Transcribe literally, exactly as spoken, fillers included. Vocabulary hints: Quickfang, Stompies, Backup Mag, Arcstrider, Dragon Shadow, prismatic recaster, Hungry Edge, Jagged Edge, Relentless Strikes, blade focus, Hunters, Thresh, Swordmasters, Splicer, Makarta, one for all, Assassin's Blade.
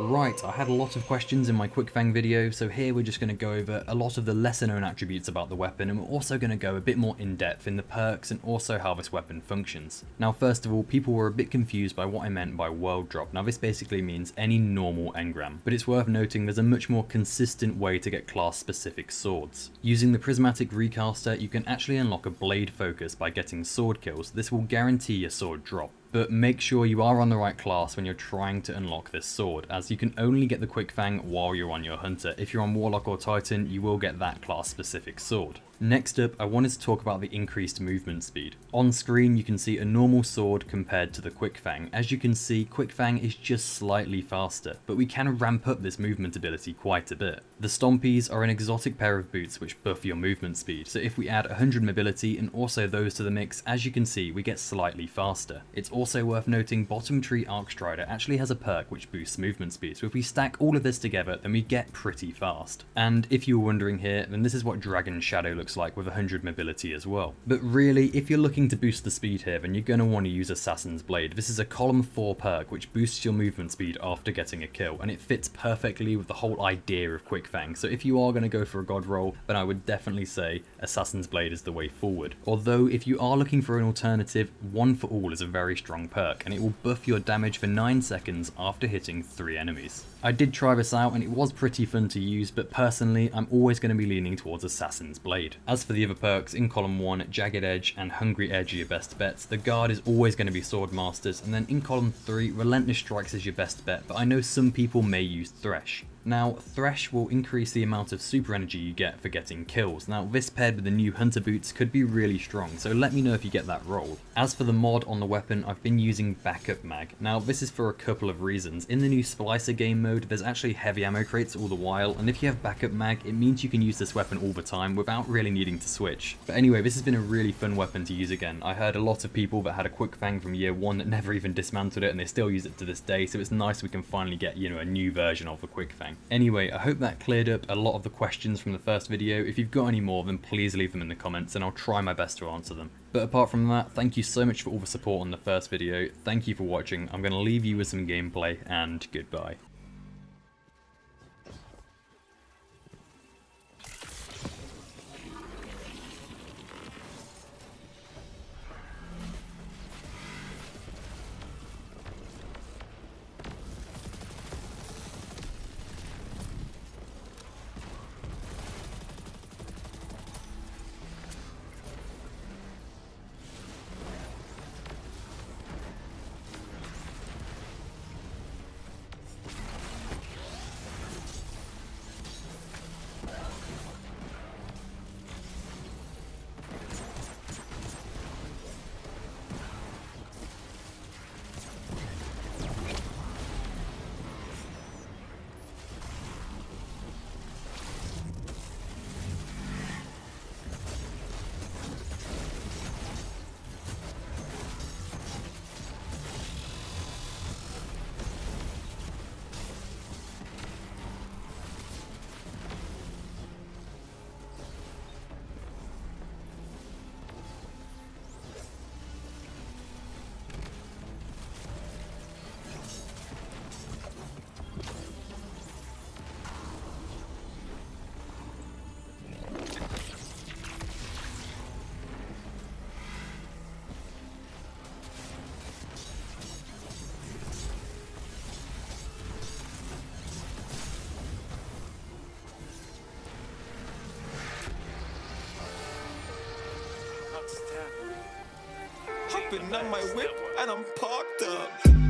Right, I had a lot of questions in my Quickfang video, so here we're just going to go over a lot of the lesser known attributes about the weapon, and we're also going to go a bit more in depth in the perks and also how this weapon functions. Now first of all, people were a bit confused by what I meant by world drop. Now this basically means any normal engram, but it's worth noting there's a much more consistent way to get class specific swords. Using the prismatic recaster, you can actually unlock a blade focus by getting sword kills. This will guarantee your sword drop. But make sure you are on the right class when you're trying to unlock this sword, as you can only get the Quickfang while you're on your Hunter. If you're on Warlock or Titan, you will get that class specific sword. Next up, I wanted to talk about the increased movement speed. On screen you can see a normal sword compared to the Quickfang. As you can see, Quickfang is just slightly faster, but we can ramp up this movement ability quite a bit. The Stompies are an exotic pair of boots which buff your movement speed, so if we add one hundred mobility and also those to the mix, as you can see we get slightly faster. It's also worth noting bottom tree Arcstrider actually has a perk which boosts movement speed, so if we stack all of this together then we get pretty fast. And if you were wondering here, then this is what Dragon Shadow looks like with one hundred mobility as well. But really, if you're looking to boost the speed here, then you're going to want to use Assassin's Blade. This is a column four perk which boosts your movement speed after getting a kill, and it fits perfectly with the whole idea of Quickfang. So if you are going to go for a god roll, then I would definitely say Assassin's Blade is the way forward. Although if you are looking for an alternative, One for All is a very strong perk, and it will buff your damage for nine seconds after hitting three enemies. I did try this out and it was pretty fun to use, but personally I'm always going to be leaning towards Assassin's Blade. As for the other perks, in column one, Jagged Edge and Hungry Edge are your best bets. The Guard is always going to be Swordmasters, and then in column three, Relentless Strikes is your best bet, but I know some people may use Thresh. Now, Thresh will increase the amount of super energy you get for getting kills. Now, this paired with the new Hunter boots could be really strong, so let me know if you get that roll. As for the mod on the weapon, I've been using Backup Mag. Now, this is for a couple of reasons. In the new Splicer game mode, there's actually heavy ammo crates all the while, and if you have Backup Mag, it means you can use this weapon all the time without really needing to switch. But anyway, this has been a really fun weapon to use again. I heard a lot of people that had a Quickfang from year one that never even dismantled it, and they still use it to this day, so it's nice we can finally get, you know, a new version of the Quickfang. Anyway, I hope that cleared up a lot of the questions from the first video. If you've got any more, then please leave them in the comments and I'll try my best to answer them. But apart from that, thank you so much for all the support on the first video. Thank you for watching. I'm going to leave you with some gameplay, and goodbye. Been on my whip and I'm parked up.